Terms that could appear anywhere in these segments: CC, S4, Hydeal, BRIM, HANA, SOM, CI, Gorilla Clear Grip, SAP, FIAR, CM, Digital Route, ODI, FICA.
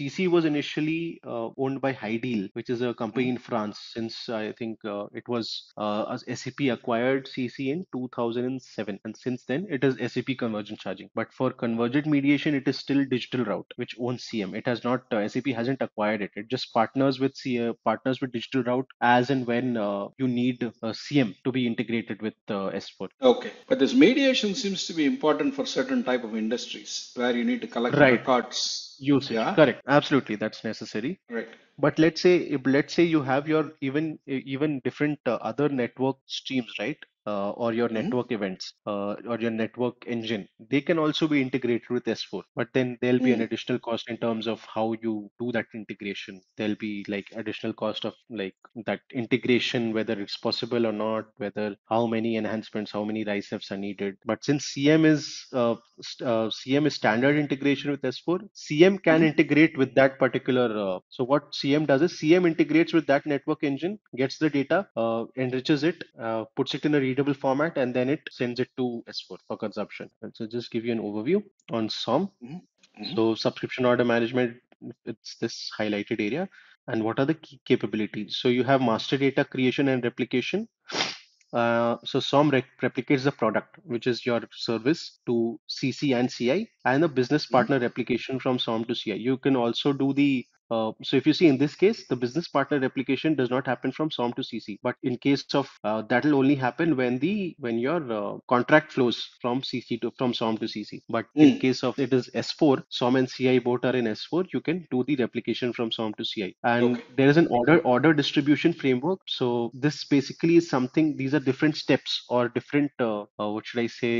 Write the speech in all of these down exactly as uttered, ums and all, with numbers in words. C C was initially uh, owned by Hydeal, which is a company in France. Since I think uh, it was uh, S A P acquired C C in two thousand seven, and since then it is S A P convergent charging. But for convergent mediation, it is still Digital Route, which owns C M. It has not uh, S A P hasn't acquired it. It just partners with C, uh, partners with Digital Route as and when uh, you need uh, C M to be integrated with uh, S four. Okay, but this mediation seems to be important for certain type of industries where you need to collect right. records. Usage. Yeah. Correct. Absolutely. That's necessary. Right. But let's say, let's say you have your even, even different uh, other network streams, right? Uh, or your mm-hmm. network events uh, or your network engine, they can also be integrated with S four, but then there'll be mm-hmm. an additional cost in terms of how you do that integration. There'll be like additional cost of like that integration, whether it's possible or not, whether how many enhancements, how many RICE steps are needed. But since C M is uh, uh, C M is standard integration with S four, C M can mm-hmm. integrate with that particular. Uh, so what C M does is C M integrates with that network engine, gets the data, uh, enriches it, uh, puts it in a readable format, and then it sends it to S four for consumption. And so just give you an overview on S O M. Mm-hmm. So subscription order management, it's this highlighted area. And what are the key capabilities? So you have master data creation and replication. Uh, so S O M rep replicates the product, which is your service, to C C and C I, and the business partner mm-hmm. replication from S O M to C I. You can also do the Uh, so if you see in this case, the business partner replication does not happen from S O M to C C, but in case of uh, that will only happen when the when your uh, contract flows from C C to from S O M to C C. But mm. in case of it is S four, S O M and C I both are in S four. You can do the replication from S O M to C I, and okay. there is an order order distribution framework. So this basically is something. These are different steps or different uh, uh, what should I say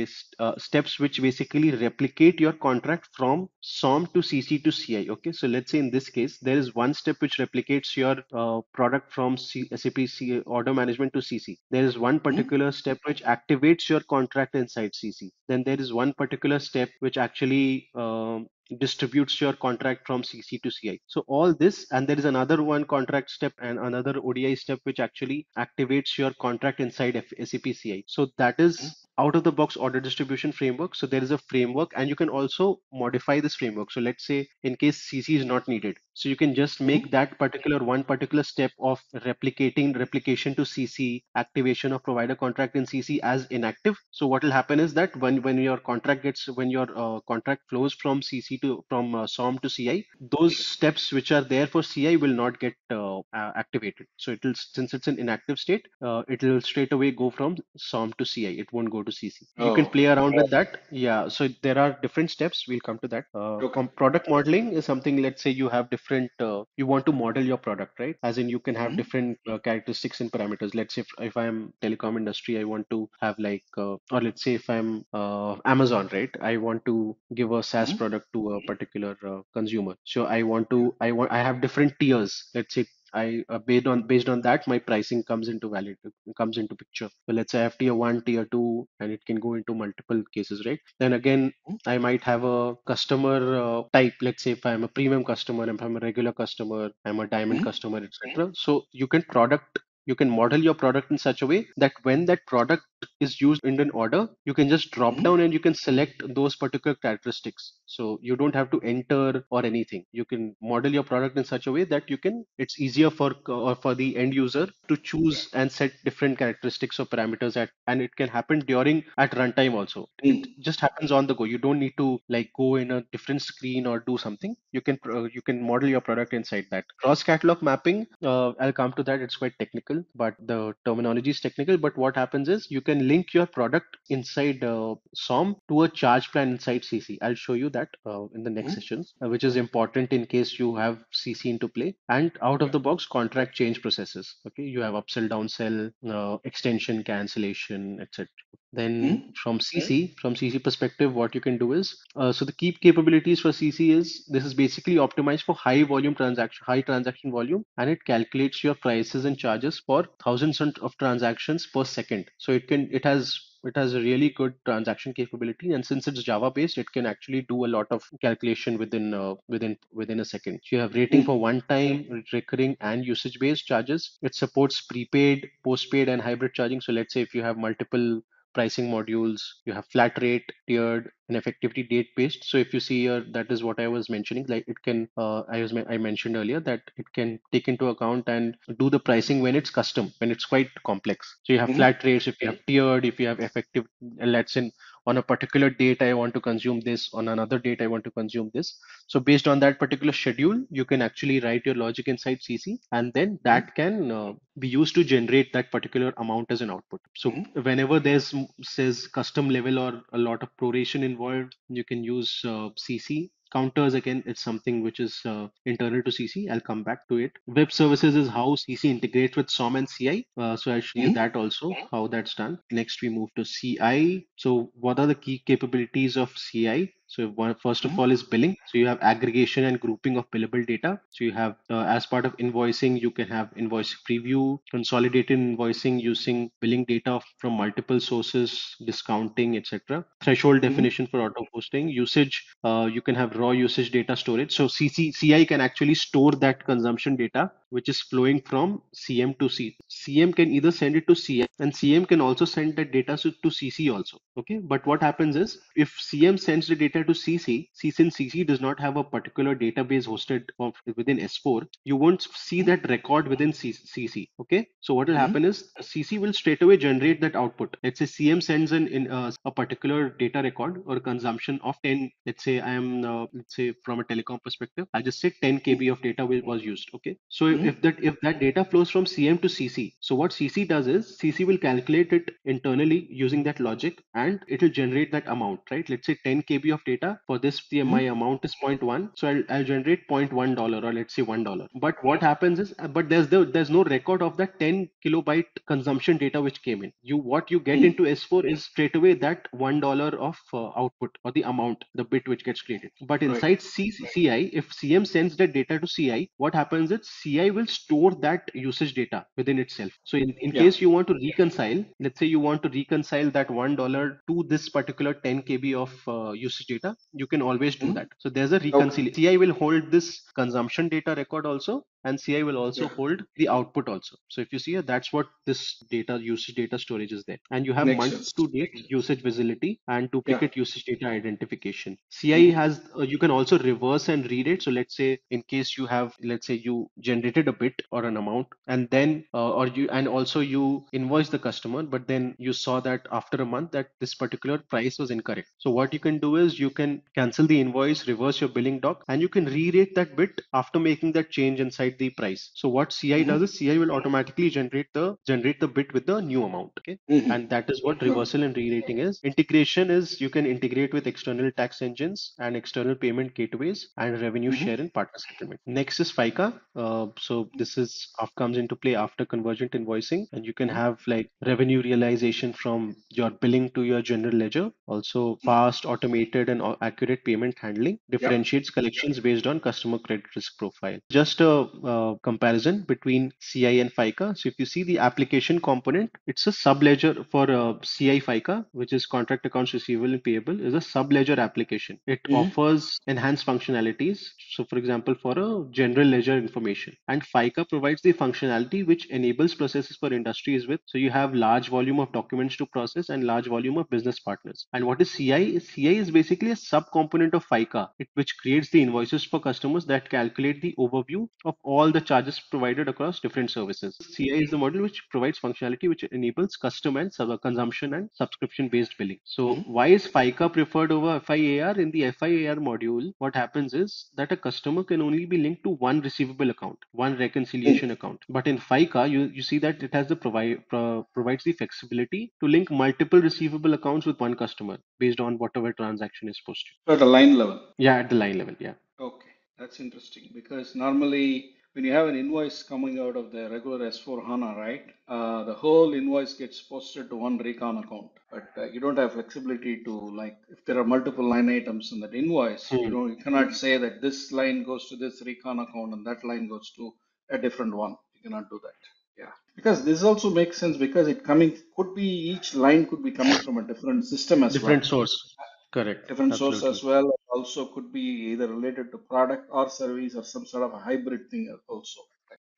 uh, steps which basically replicate your contract from S O M to C C to C I. Okay, so let's say in this case, there is one step which replicates your uh, product from C SAP C order management to C C. There is one particular mm-hmm. step which activates your contract inside C C. Then there is one particular step which actually um, distributes your contract from C C to C I. So all this, and there is another one contract step and another O D I step which actually activates your contract inside SAP C I. So that is mm-hmm. out of the box order distribution framework. So there is a framework, and you can also modify this framework. So let's say in case C C is not needed, so you can just make that particular one particular step of replicating replication to C C, activation of provider contract in C C as inactive. So what will happen is that when when your contract gets when your uh, contract flows from C C to from uh, S O M to C I, those steps which are there for C I will not get uh, uh, activated. So it will, since it's an inactive state, uh, it will straight away go from S O M to C I. It won't go to C C. Oh. You can play around with that. Yeah. So there are different steps. We'll come to that. Uh, okay. Product modeling is something. Let's say you have different. Uh, you want to model your product, right? As in, you can have mm-hmm. different uh, characteristics and parameters. Let's say if, if I'm telecom industry, I want to have like, uh, or let's say if I'm uh, Amazon, right? I want to give a SaaS mm-hmm. product to a particular uh, consumer. So I want to. I want. I have different tiers. Let's say. I uh, based on based on that, my pricing comes into valid comes into picture. So let's say I have tier one, tier two, and it can go into multiple cases, right? Then again, I might have a customer uh, type. Let's say if I'm a premium customer, if I'm a regular customer, I'm a diamond mm-hmm. customer, et cetera. So you can product. You can model your product in such a way that when that product is used in an order, you can just drop mm-hmm. down and you can select those particular characteristics. So you don't have to enter or anything. You can model your product in such a way that you can, it's easier for or for the end user to choose yeah. and set different characteristics or parameters at, and it can happen during at runtime also. Mm. It just happens on the go. You don't need to like go in a different screen or do something. You can uh, you can model your product inside that. Cross catalog mapping, uh, I'll come to that. It's quite technical, but the terminology is technical. But what happens is you can link your product inside uh, S O M to a charge plan inside C C. I'll show you that uh, in the next mm-hmm. sessions, uh, which is important in case you have C C into play. And out of the box contract change processes. Okay, you have upsell, downsell, uh, extension, cancellation, et cetera. Then mm-hmm. from C C, from C C perspective, what you can do is, uh, so the key capabilities for C C is, this is basically optimized for high volume transaction, high transaction volume, and it calculates your prices and charges for thousands of transactions per second. So it can, it has It has a really good transaction capability, and since it's Java based, it can actually do a lot of calculation within uh, within within a second. So you have rating for one-time, recurring, and usage-based charges. It supports prepaid, postpaid, and hybrid charging. So let's say if you have multiple pricing modules, you have flat rate, tiered, and effectively date-based. So if you see here, that is what I was mentioning. Like it can, uh, I was I mentioned earlier that it can take into account and do the pricing when it's custom, when it's quite complex. So you have mm-hmm. flat rates, if you have tiered, if you have effective, let's say on a particular date I want to consume this, on another date I want to consume this. So based on that particular schedule, you can actually write your logic inside C C, and then that can uh, be used to generate that particular amount as an output. So mm-hmm. whenever there's says custom level or a lot of proration involved, you can use uh, C C. Counters, again, it's something which is uh, internal to C C. I'll come back to it. Web services is how C C integrates with S O M and C I. Uh, so I'll show you mm-hmm. that also, how that's done. Next, we move to C I. So what are the key capabilities of C I? So first of all is billing. So you have aggregation and grouping of billable data. So you have uh, as part of invoicing, you can have invoice preview, consolidated invoicing using billing data from multiple sources, discounting, et cetera. Threshold definition mm-hmm. for auto posting. Usage, uh, you can have raw usage data storage. So C C, C I can actually store that consumption data, which is flowing from C M to C. C M can either send it to C I, and C M can also send that data to C C also. Okay. But what happens is if C M sends the data to C C, since C C does not have a particular database hosted of, within S four, you won't see that record within C C. Okay. So what will mm-hmm. happen is C C will straight away generate that output. Let's say C M sends in, in uh, a particular data record or consumption of ten. Let's say I am, uh, let's say from a telecom perspective, I just said ten K B of data will, was used. Okay. So mm-hmm. if that, if that data flows from C M to C C, so what C C does is C C will calculate it internally using that logic, and it will generate that amount, right? Let's say ten K B of data for this, the, my mm-hmm. amount is zero point one. So I'll, I'll generate zero point one dollars, or let's say one dollar. But what happens is, but there's the, there's no record of that ten kilobyte consumption data which came in. You, what you get mm-hmm. into S four is straight away that one dollar of uh, output, or the amount, the bit which gets created. But inside right. C C I, if C M sends that data to C I, what happens is C I will store that usage data within itself. So in, in yeah. case you want to reconcile, let's say you want to reconcile that one dollar to this particular ten K B of uh, usage data, you can always do mm-hmm. that. So there's a reconciliation. Okay. C I will hold this consumption data record also, and C I will also yeah. hold the output also. So if you see here, that's what this data usage data storage is there. And you have month to date usage visibility and duplicate yeah. usage data identification. C I has, uh, you can also reverse and read it. So let's say in case you have, let's say you generated a bit or an amount, and then, uh, or you, and also you invoice the customer, but then you saw that after a month that this particular price was incorrect. So what you can do is you can cancel the invoice, reverse your billing doc, and you can re-rate that bit after making that change inside the price. So what C I does is C I will automatically generate the generate the bit with the new amount. Okay, mm-hmm. and that is what reversal and re-rating is. Integration is you can integrate with external tax engines and external payment gateways and revenue mm-hmm. share and partner settlement. Next is FICA. Uh, so this is comes into play after convergent invoicing, and you can have like revenue realization from your billing to your general ledger. Also, fast, automated, and accurate payment handling differentiates yep. collections yep. based on customer credit risk profile. Just a Uh, comparison between C I and FICA. So if you see the application component, it's a sub-ledger for uh, C I FICA, which is contract accounts receivable and payable, is a sub-ledger application. It mm-hmm. offers enhanced functionalities. So for example, for a general ledger information, and FICA provides the functionality which enables processes for industries with. So you have large volume of documents to process and large volume of business partners. And what is C I? C I is basically a sub-component of FICA, it, which creates the invoices for customers that calculate the overview of all the charges provided across different services. C I is the model which provides functionality which enables custom and consumption and subscription-based billing. So mm-hmm. why is FICA preferred over F I A R? In the F I A R module, what happens is that a customer can only be linked to one receivable account, one reconciliation mm-hmm. account. But in FICA, you, you see that it has the provide pro- provides the flexibility to link multiple receivable accounts with one customer based on whatever transaction is posted. So at the line level? Yeah, at the line level, yeah. Okay. That's interesting, because normally when you have an invoice coming out of the regular S four HANA, right, uh, the whole invoice gets posted to one recon account, but uh, you don't have flexibility to, like, if there are multiple line items in that invoice, mm-hmm. you don't, you cannot say that this line goes to this recon account and that line goes to a different one. You cannot do that. Yeah, because this also makes sense, because it coming could be each line could be coming from a different system as different well. Different source. Correct. Different Absolutely. Source as well. Also could be either related to product or service or some sort of a hybrid thing also.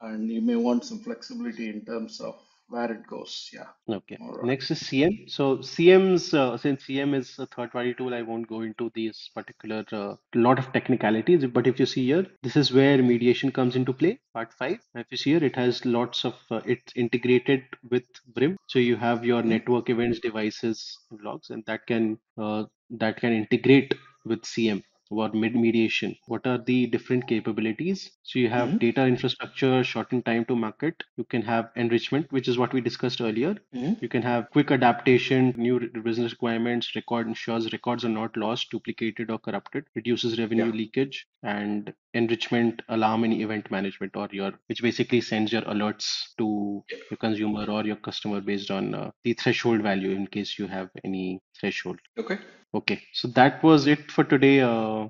And you may want some flexibility in terms of where it goes. Yeah. Okay. Right. Next is C M. So C M's uh, since C M is a third-party tool, I won't go into these particular uh, lot of technicalities. But if you see here, this is where mediation comes into play. Part five. If you see here, it has lots of uh, it's integrated with BRIM. So you have your network events, devices, logs, and that can uh, that can integrate with C M. About mid mediation, what are the different capabilities? So you have mm-hmm. data infrastructure, shortened time to market. You can have enrichment, which is what we discussed earlier. Mm-hmm. You can have quick adaptation, new business requirements, record ensures records are not lost, duplicated or corrupted, reduces revenue yeah. leakage, and enrichment, alarm and event management, or your which basically sends your alerts to your consumer or your customer based on uh, the threshold value in case you have any threshold. Okay. Okay, so that was it for today. Uh,